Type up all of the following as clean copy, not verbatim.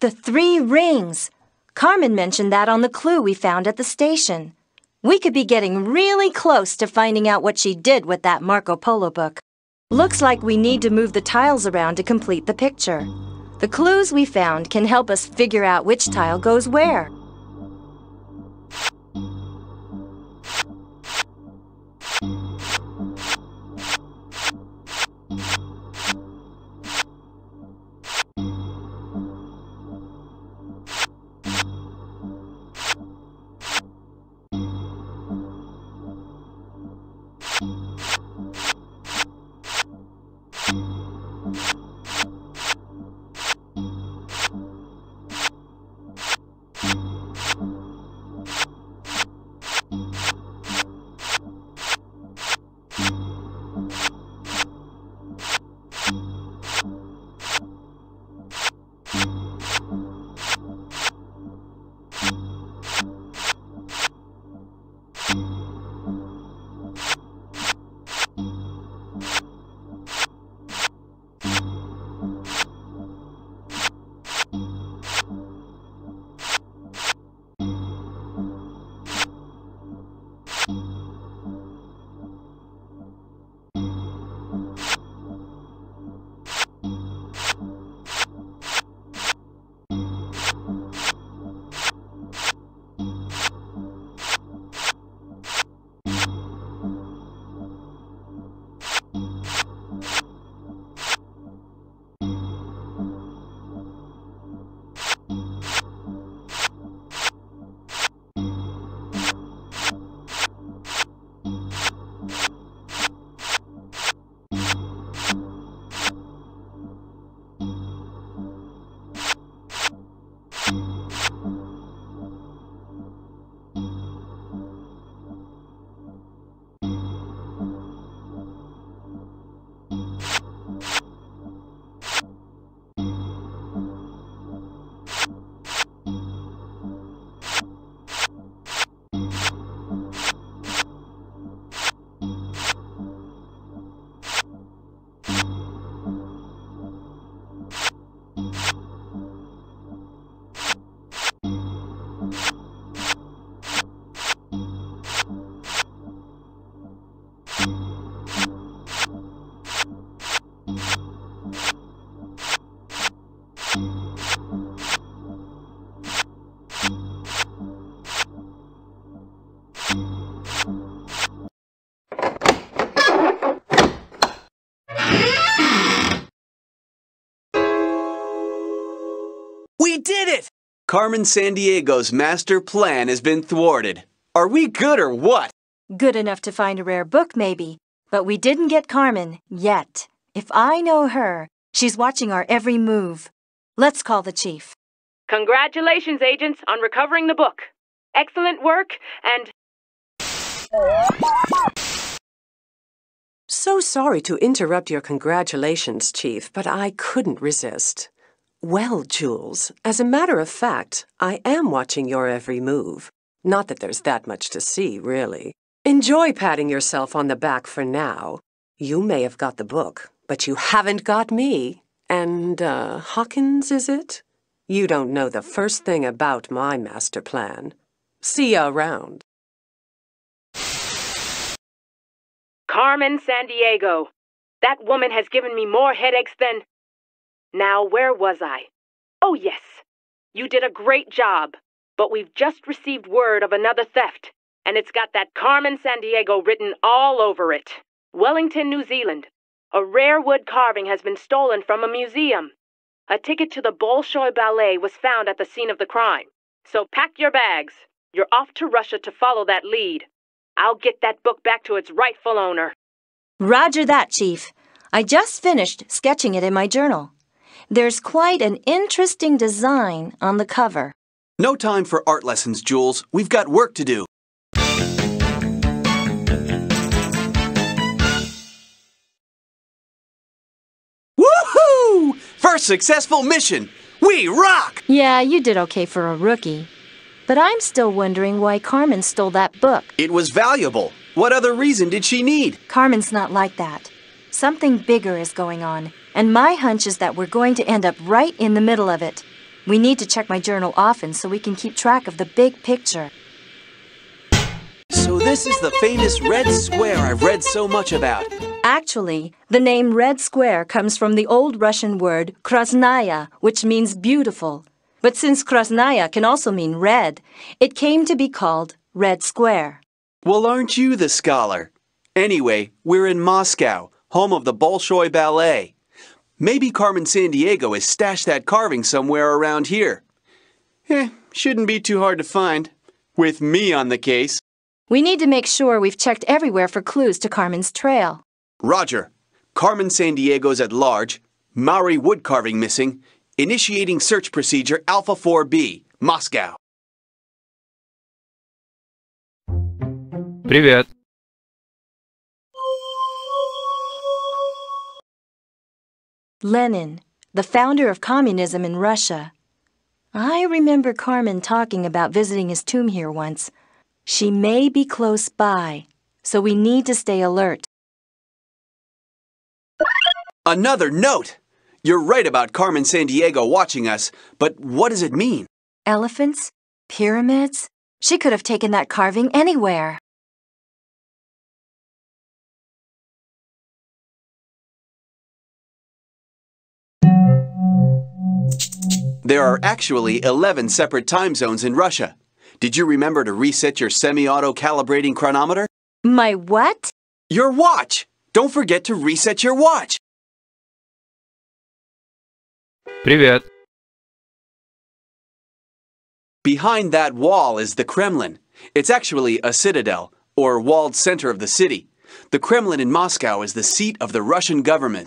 The three rings. Carmen mentioned that on the clue we found at the station. We could be getting really close to finding out what she did with that Marco Polo book. Looks like we need to move the tiles around to complete the picture. The clues we found can help us figure out which tile goes where. We did it! Carmen Sandiego's master plan has been thwarted. Are we good or what? Good enough to find a rare book, maybe. But we didn't get Carmen, yet. If I know her, she's watching our every move. Let's call the chief. Congratulations, agents, on recovering the book. Excellent work, and... So sorry to interrupt your congratulations, Chief, but I couldn't resist. Well, Jules, as a matter of fact, I am watching your every move. Not that there's that much to see, really. Enjoy patting yourself on the back for now. You may have got the book, but you haven't got me. And, Hawkins, is it? You don't know the first thing about my master plan. See you around. Carmen Sandiego. That woman has given me more headaches than... Now, where was I? Oh, yes. You did a great job, but we've just received word of another theft, and it's got that Carmen Sandiego written all over it. Wellington, New Zealand. A rare wood carving has been stolen from a museum. A ticket to the Bolshoi Ballet was found at the scene of the crime. So pack your bags. You're off to Russia to follow that lead. I'll get that book back to its rightful owner. Roger that, Chief. I just finished sketching it in my journal. There's quite an interesting design on the cover. No time for art lessons, Jules. We've got work to do. Woohoo! First successful mission! We rock! Yeah, you did okay for a rookie. But I'm still wondering why Carmen stole that book. It was valuable. What other reason did she need? Carmen's not like that. Something bigger is going on. And my hunch is that we're going to end up right in the middle of it. We need to check my journal often so we can keep track of the big picture. So this is the famous Red Square I've read so much about. Actually, the name Red Square comes from the old Russian word Krasnaya, which means beautiful. But since Krasnaya can also mean red, it came to be called Red Square. Well, aren't you the scholar? Anyway, we're in Moscow, home of the Bolshoi Ballet. Maybe Carmen Sandiego has stashed that carving somewhere around here. Shouldn't be too hard to find. With me on the case. We need to make sure we've checked everywhere for clues to Carmen's trail. Roger. Carmen Sandiego's at large. Maori wood carving missing. Initiating search procedure Alpha 4B, Moscow. Привет. Lenin, the founder of communism in Russia. I remember Carmen talking about visiting his tomb here once. She may be close by, so we need to stay alert. Another note! You're right about Carmen Sandiego watching us, but what does it mean? Elephants? Pyramids? She could have taken that carving anywhere. There are actually 11 separate time zones in Russia. Did you remember to reset your semi-auto calibrating chronometer? My what? Your watch! Don't forget to reset your watch! Привет. Behind that wall is the Kremlin. It's actually a citadel, or walled center of the city. The Kremlin in Moscow is the seat of the Russian government.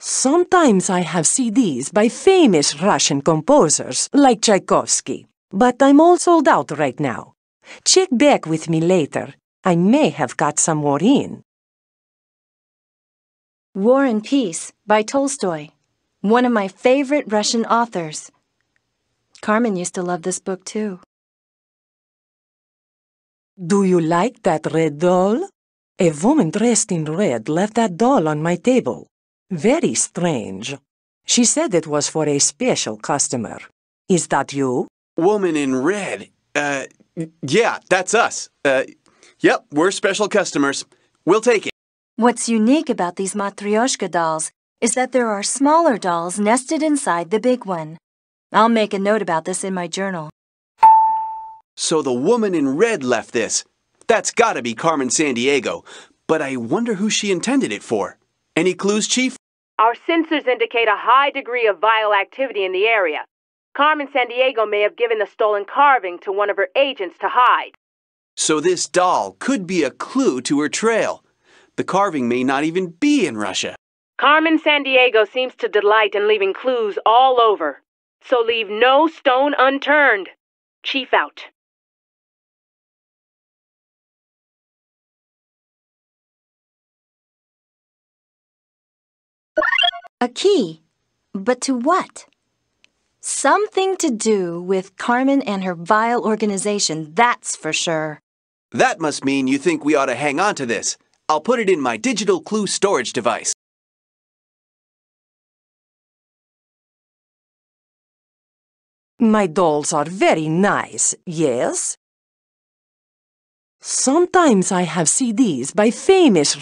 Sometimes I have CDs by famous Russian composers like Tchaikovsky, but I'm all sold out right now. Check back with me later. I may have got some more in. War and Peace by Tolstoy, one of my favorite Russian authors. Carmen used to love this book too. Do you like that red doll? A woman dressed in red left that doll on my table. Very strange. She said it was for a special customer. Is that you? Woman in red. Yeah, that's us. Yep, we're special customers. We'll take it. What's unique about these Matryoshka dolls is that there are smaller dolls nested inside the big one. I'll make a note about this in my journal. So the woman in red left this. That's gotta be Carmen Sandiego, but I wonder who she intended it for. Any clues, Chief? Our sensors indicate a high degree of vile activity in the area. Carmen Sandiego may have given the stolen carving to one of her agents to hide. So this doll could be a clue to her trail. The carving may not even be in Russia. Carmen Sandiego seems to delight in leaving clues all over. So leave no stone unturned. Chief out. A key, but to what? Something to do with Carmen and her vile organization, that's for sure. That must mean you think we ought to hang on to this. I'll put it in my digital clue storage device. My dolls are very nice, yes? Sometimes I have CDs by famous...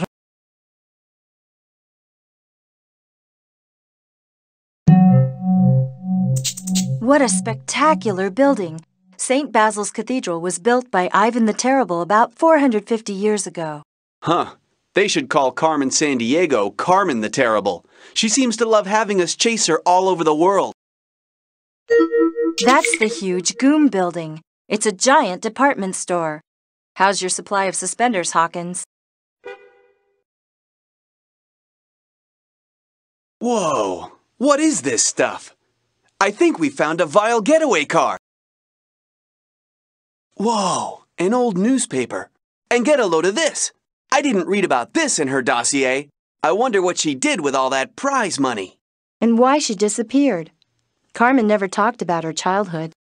What a spectacular building! St. Basil's Cathedral was built by Ivan the Terrible about 450 years ago. Huh. They should call Carmen Sandiego Carmen the Terrible. She seems to love having us chase her all over the world. That's the huge Goom building. It's a giant department store. How's your supply of suspenders, Hawkins? Whoa! What is this stuff? I think we found a vile getaway car. Whoa, an old newspaper. And get a load of this. I didn't read about this in her dossier. I wonder what she did with all that prize money. And why she disappeared. Carmen never talked about her childhood.